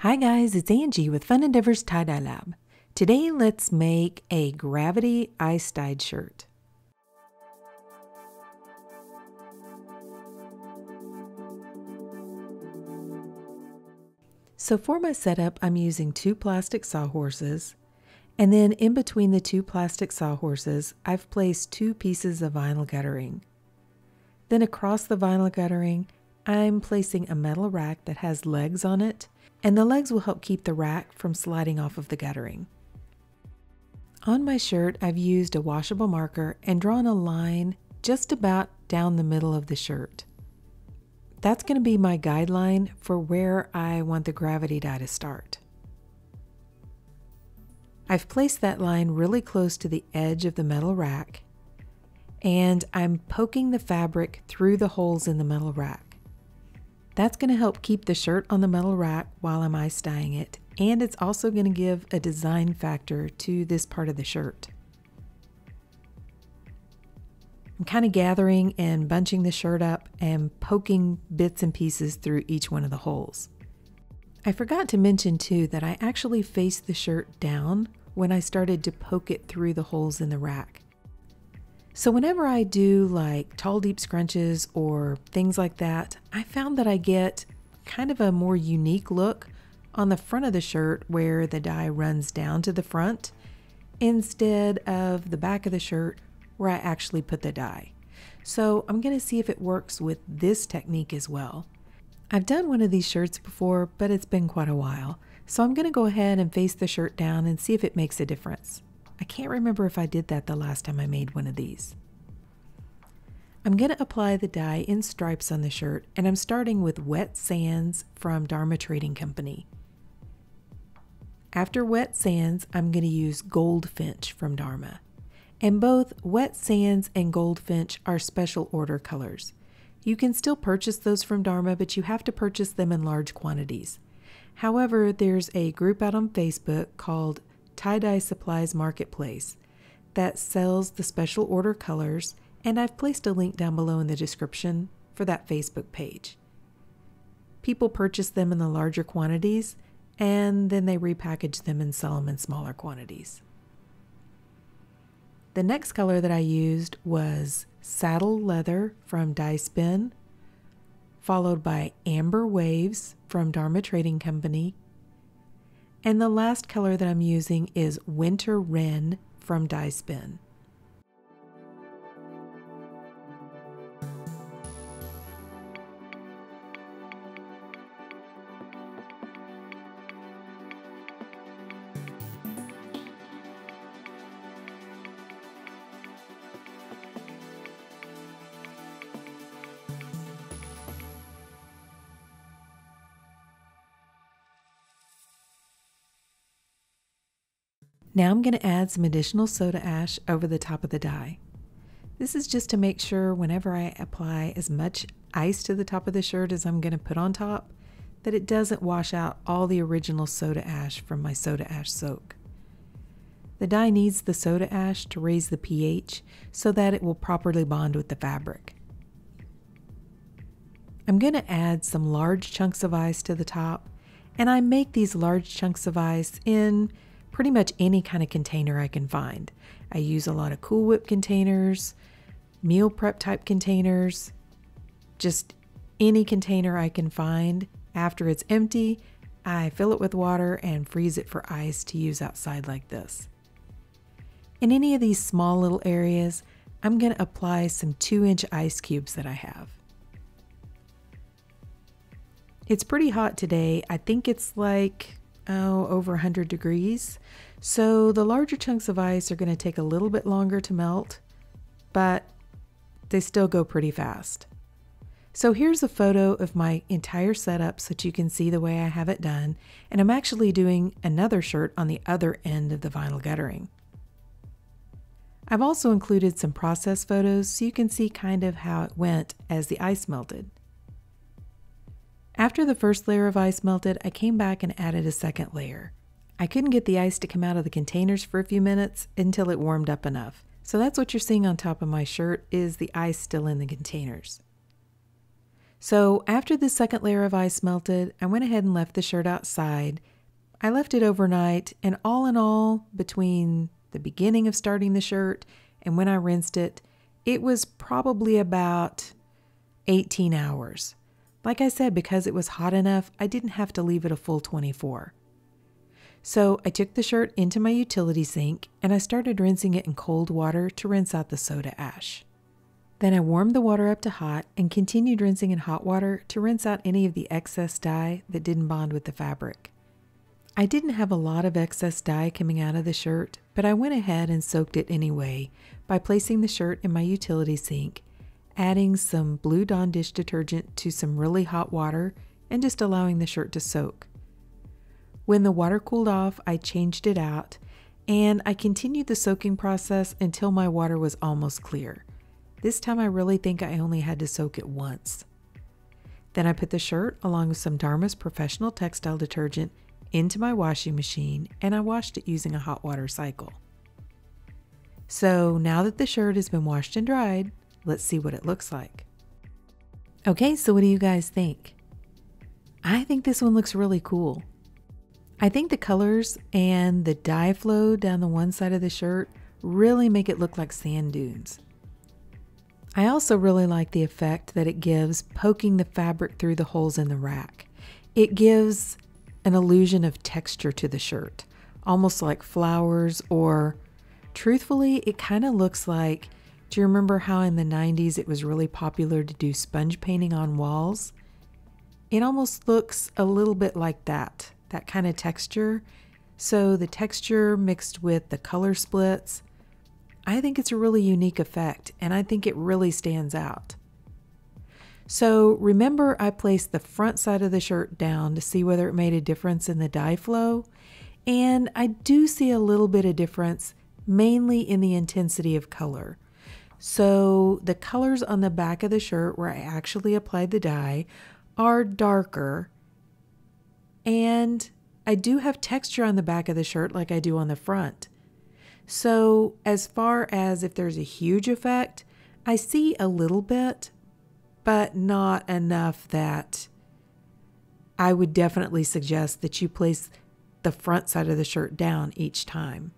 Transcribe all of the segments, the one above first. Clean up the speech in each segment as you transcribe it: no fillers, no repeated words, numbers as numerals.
Hi guys, it's Angie with Fun Endeavors Tie-Dye Lab. Today let's make a gravity ice-dyed shirt. So for my setup, I'm using two plastic sawhorses, and then in between the two plastic sawhorses, I've placed two pieces of vinyl guttering. Then across the vinyl guttering, I'm placing a metal rack that has legs on it, and the legs will help keep the rack from sliding off of the guttering. On my shirt, I've used a washable marker and drawn a line just about down the middle of the shirt. That's going to be my guideline for where I want the gravity dye to start. I've placed that line really close to the edge of the metal rack, and I'm poking the fabric through the holes in the metal rack. That's going to help keep the shirt on the metal rack while I'm ice dyeing it, and it's also going to give a design factor to this part of the shirt. I'm kind of gathering and bunching the shirt up and poking bits and pieces through each one of the holes. I forgot to mention too that I actually faced the shirt down when I started to poke it through the holes in the rack. So whenever I do like tall deep scrunches or things like that, I found that I get kind of a more unique look on the front of the shirt where the dye runs down to the front instead of the back of the shirt where I actually put the dye. So I'm going to see if it works with this technique as well. I've done one of these shirts before, but it's been quite a while. So I'm going to go ahead and face the shirt down and see if it makes a difference. I can't remember if I did that the last time I made one of these. I'm going to apply the dye in stripes on the shirt, and I'm starting with Wet Sands from Dharma Trading Company. After Wet Sands, I'm going to use Goldfinch from Dharma. And both Wet Sands and Goldfinch are special order colors. You can still purchase those from Dharma, but you have to purchase them in large quantities. However, there's a group out on Facebook called Tie Dye Supplies Marketplace that sells the special order colors, and I've placed a link down below in the description for that Facebook page. People purchase them in the larger quantities, and then they repackage them and sell them in smaller quantities. The next color that I used was Saddle Leather from Dye Spin, followed by Amber Waves from Dharma Trading Company, and the last color that I'm using is Winter Wren from Dye Spin. Now I'm going to add some additional soda ash over the top of the dye. This is just to make sure whenever I apply as much ice to the top of the shirt as I'm going to put on top, that it doesn't wash out all the original soda ash from my soda ash soak. The dye needs the soda ash to raise the pH so that it will properly bond with the fabric. I'm going to add some large chunks of ice to the top, and I make these large chunks of ice in pretty much any kind of container I can find. I use a lot of Cool Whip containers, meal prep type containers, just any container I can find. After it's empty, I fill it with water and freeze it for ice to use outside like this. In any of these small little areas, I'm going to apply some 2-inch ice cubes that I have. It's pretty hot today. I think it's like over 100 degrees. So the larger chunks of ice are going to take a little bit longer to melt, but they still go pretty fast. So here's a photo of my entire setup so that you can see the way I have it done. And I'm actually doing another shirt on the other end of the vinyl guttering. I've also included some process photos so you can see kind of how it went as the ice melted. After the first layer of ice melted, I came back and added a second layer. I couldn't get the ice to come out of the containers for a few minutes until it warmed up enough. So that's what you're seeing on top of my shirt, is the ice still in the containers. So after the second layer of ice melted, I went ahead and left the shirt outside. I left it overnight, and all in all, between the beginning of starting the shirt and when I rinsed it, it was probably about 18 hours. Like I said, because it was hot enough, I didn't have to leave it a full 24. So I took the shirt into my utility sink and I started rinsing it in cold water to rinse out the soda ash. Then I warmed the water up to hot and continued rinsing in hot water to rinse out any of the excess dye that didn't bond with the fabric. I didn't have a lot of excess dye coming out of the shirt, but I went ahead and soaked it anyway by placing the shirt in my utility sink, adding some Blue Dawn dish detergent to some really hot water and just allowing the shirt to soak. When the water cooled off, I changed it out and I continued the soaking process until my water was almost clear. This time I really think I only had to soak it once. Then I put the shirt along with some Dharma's Professional Textile Detergent into my washing machine and I washed it using a hot water cycle. So now that the shirt has been washed and dried, let's see what it looks like. Okay, so what do you guys think? I think this one looks really cool. I think the colors and the dye flow down the one side of the shirt really make it look like sand dunes. I also really like the effect that it gives poking the fabric through the holes in the rack. It gives an illusion of texture to the shirt, almost like flowers, or truthfully, it kind of looks like, do you remember how in the 90s it was really popular to do sponge painting on walls? It almost looks a little bit like that kind of texture. So the texture mixed with the color splits, I think it's a really unique effect and I think it really stands out. So remember, I placed the front side of the shirt down to see whether it made a difference in the dye flow. And I do see a little bit of difference, mainly in the intensity of color. So the colors on the back of the shirt where I actually applied the dye are darker. And I do have texture on the back of the shirt like I do on the front. So as far as if there's a huge effect, I see a little bit, but not enough that I would definitely suggest that you place the front side of the shirt down each time.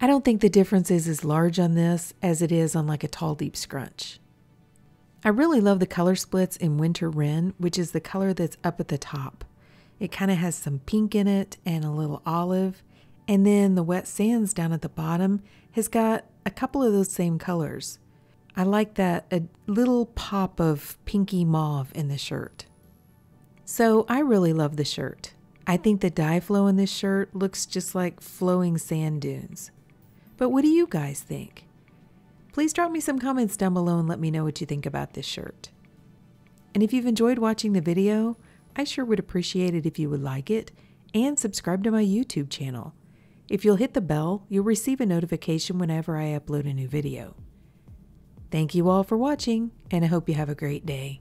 I don't think the difference is as large on this as it is on like a tall deep scrunch. I really love the color splits in Winter Wren, which is the color that's up at the top. It kind of has some pink in it and a little olive. And then the Wet Sands down at the bottom has got a couple of those same colors. I like that, a little pop of pinky mauve in the shirt. So I really love the shirt. I think the dye flow in this shirt looks just like flowing sand dunes. But what do you guys think? Please drop me some comments down below and let me know what you think about this shirt. And if you've enjoyed watching the video, I sure would appreciate it if you would like it and subscribe to my YouTube channel. If you'll hit the bell, you'll receive a notification whenever I upload a new video. Thank you all for watching, and I hope you have a great day.